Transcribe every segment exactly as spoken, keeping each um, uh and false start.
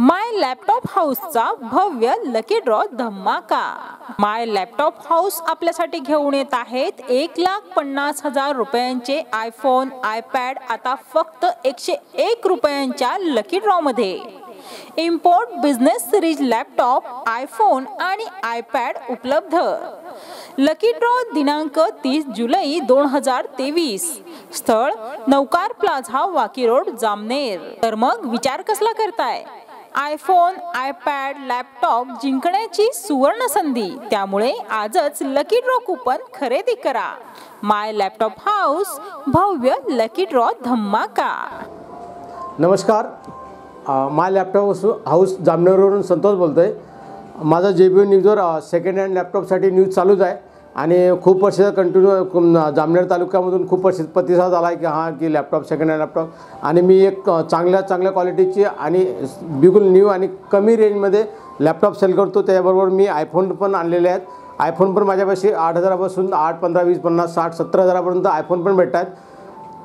My laptop हाऊसचा भव्य lucky draw धमाका। माय लॅपटॉप हाऊस आपल्यासाठी घेऊन येत आहेत एक लाख पन्नास हजार रुपयांचे आयफोन आयपॅड आता फक्त एकशे एक रुपयांच्या लकी ड्रॉ मध्ये। Import business series laptop iPhone आणि आयपॅड उपलब्ध। लकी ड्रॉ दिनांक तीस जुलै दोन हजार तेवीस, स्थळ नौकार प्लाझा वाकी रोड जामनेर। तर मग विचार कसला करताय? आयफोन आयपॅड लॅपटॉप जिंकण्याची सुवर्ण संधी, त्यामुळे आजच लकी ड्रॉ कूपन खरेदी करा। माय लॅपटॉप हाऊस भव्य लकी ड्रॉ धमाका। नमस्कार, माय लॅपटॉप हाऊस जामनेरवरून संतोष बोलतोय। माझा जे बी न्यूजवर सेकंड हँड लॅपटॉपसाठी न्यूज चालूच आहे आणि खूप वर्ष कंटिन्यू जामनेर तालुक्यामधून खूप वर्ष प्रतिसाद आला आहे की हां की लॅपटॉप सेकंड हँड लॅपटॉप आणि मी एक चांगल्या चांगल्या क्वालिटीची आणि बिलकुल न्यू आणि कमी रेंजमध्ये लॅपटॉप सेल करतो। त्याबरोबर मी आयफोन पण आणलेले आहेत। आयफोन पण माझ्यापाशी आठ हजारापासून आठ पंधरा वीस पन्नास साठ सत्तर हजारापर्यंत आयफोन पण भेटत आहेत।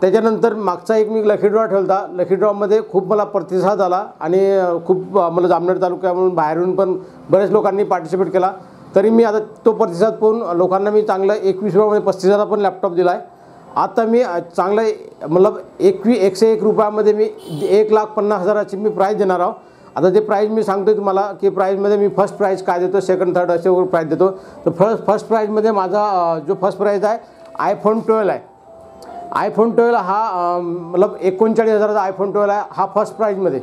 त्याच्यानंतर मागचा एक मी लकी ड्रॉ ठेवला, लकी ड्रॉमध्ये खूप मला प्रतिसाद आला आणि खूप मला जामनेर तालुक्यामधून बाहेरून पण बऱ्याच लोकांनी पार्टिसिपेट केला। तरी मी आता तो प्रतिसाद पाहून लोकांना मी चांगला एकवीस रुपयामध्ये पस्तीस हजार पण लॅपटॉप दिला आहे। आता मी चांगला मतलब एकवी एकशे एक रुपयामध्ये मी एक लाख पन्नास हजाराची मी प्राईज देणार आहोत। आता जे प्राईज मी सांगतोय तुम्हाला की प्राईजमध्ये मी फर्स्ट प्राईज काय देतो, सेकंड थर्ड असे वगैरे प्राईज देतो। तर फर्स्ट फर्स्ट प्राईजमध्ये माझा जो फर्स्ट प्राईज आहे आयफोन ट्वेल्व आहे। आयफोन ट्वेल्व हा मतलब एकोणचाळीस हजाराचा आयफोन ट्वेल्व आहे, हा फर्स्ट प्राईजमध्ये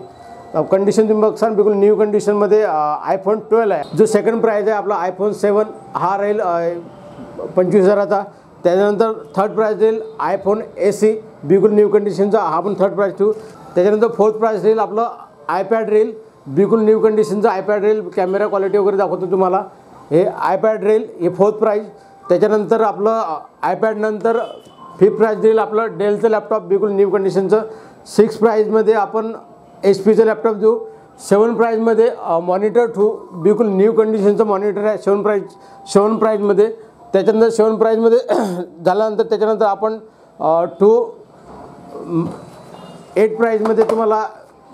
कंडिशन तुम्ही बघसान बिलकुल न्यू कंडिशनमध्ये आयफोन ट्वेल्व आहे। जो सेकंड प्राईज आहे आपला आयफोन सेवन हा राहील पंचवीस हजाराचा। त्याच्यानंतर थर्ड प्राईज राहील आयफोन एसी बिलकुल न्यू कंडिशनचा, हा पण थर्ड प्राईज ठेवू। त्याच्यानंतर फोर्थ प्राईज राहील आपलं आयपॅड राहील बिलकुल न्यू कंडिशनचा आयपॅड राहील, कॅमेरा क्वालिटी वगैरे दाखवतो तुम्हाला। हे आयपॅड राहील, हे फोर्थ प्राईज। त्याच्यानंतर आपलं आयपॅडनंतर फिफ्थ प्राईज देईल आपलं डेलचं लॅपटॉप बिलकुल न्यू कंडिशनचं। सिक्स प्राईजमध्ये आपण एच पीचं लॅपटॉप देऊ। सेवन प्राईजमध्ये मॉनिटर ठेवू, बिलकुल न्यू कंडिशनचं मॉनिटर आहे सेवन प्राईज सेवन प्राईजमध्ये। त्याच्यानंतर सेवन प्राईजमध्ये झाल्यानंतर त्याच्यानंतर आपण टू एट प्राईजमध्ये तुम्हाला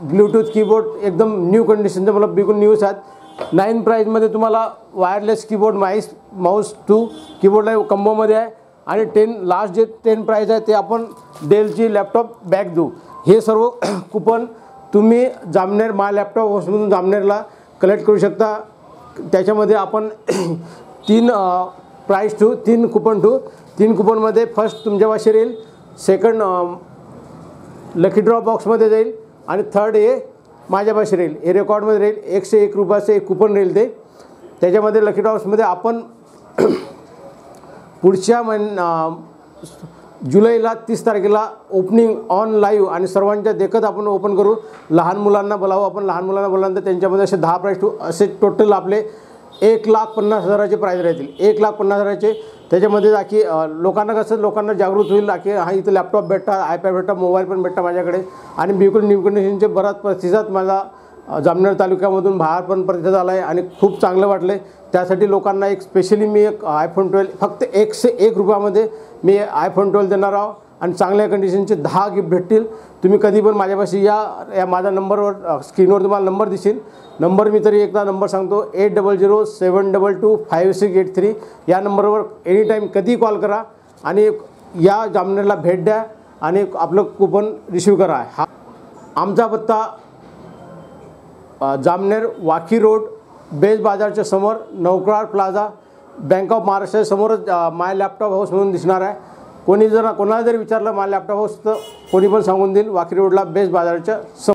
ब्लूटूथ कीबोर्ड एकदम न्यू कंडिशनचं मला बिलकुल न्यूज आहेत। नाईन प्राईजमध्ये तुम्हाला wireless keyboard mice mouse two कीबोर्डला कंबोमध्ये आहे। आणि टेन लास्ट जे टेन प्राईज आहे ते आपण डेलची लॅपटॉप बॅग देऊ। हे सर्व कुपन तुम्ही जामनेर माय लॅपटॉप हाऊसमधून जामनेरला कलेक्ट करू शकता। त्याच्यामध्ये आपण तीन प्राईज ठेवू, तीन कुपन ठेवू। तीन कुपनमध्ये फर्स्ट तुमच्यापाशी राहील, सेकंड लकी ड्रॉ बॉक्समध्ये जाईल आणि थर्ड हे माझ्यापाशी राहील, हे रेकॉर्डमध्ये राहील। एकशे एक रुपयाचं एक कुपन राहील ते। त्याच्यामध्ये लकी ड्रॉक्समध्ये आपण पुढच्या महिन जुलैला तीस तारखेला ओपनिंग ऑन लाईव्ह आणि सर्वांच्या देखत आपण ओपन करू। लहान मुलांना बोलावं, आपण लहान मुलांना बोलावल्यानंतर त्यांच्यामध्ये असे दहा प्राईज ठेवू। असे टोटल आपले एक लाख पन्नास हजाराचे प्राईज राहतील, एक लाख पन्नास हजाराचे। त्याच्यामध्ये जाकी लोकांना कसं लोकांना जागृत होईल की हा इथं लॅपटॉप भेटता, आयपॅड भेटता, मोबाईल पण भेटता माझ्याकडे। आणि बिलकुल न्यू कंडिशनचे बराच प्रतिसाद मला जामनेर तालुक्यामधून बाहेर पण प्रतिसाद आला आहे आणि खूप चांगलं वाटलं। त्यासाठी लोकांना एक स्पेशली मी एक आयफोन ट्वेल्व फक्त एकशे एक रुपयामध्ये मी आयफोन ट्वेल्व देणार आहोत आणि चांगल्या कंडिशनचे दहा गिफ्ट भेटतील। तुम्ही कधी पण माझ्यापाशी या या माझ्या नंबरवर स्क्रीनवर तुम्हाला नंबर दिसेल। नंबर मी तरी एकदा नंबर सांगतो eight double zero seven double two five six eight three या नंबरवर एनी टाईम कधीही कॉल करा आणि या जामनेरला भेट द्या आणि आपलं कुपन रिसीव करा। हा आमचा पत्ता जामनेर वाकी रोड बेज बाजारच्या समोर नौकार प्लाझा बँक ऑफ महाराष्ट्राच्या समोरच माय लॅपटॉप हाऊस म्हणून दिसणार आहे। कोणी जर कोणाला जरी विचारलं माय लॅपटॉप हाऊस तर कोणी पण सांगून देईल वाकी रोडला बेज बाजारच्या समोर।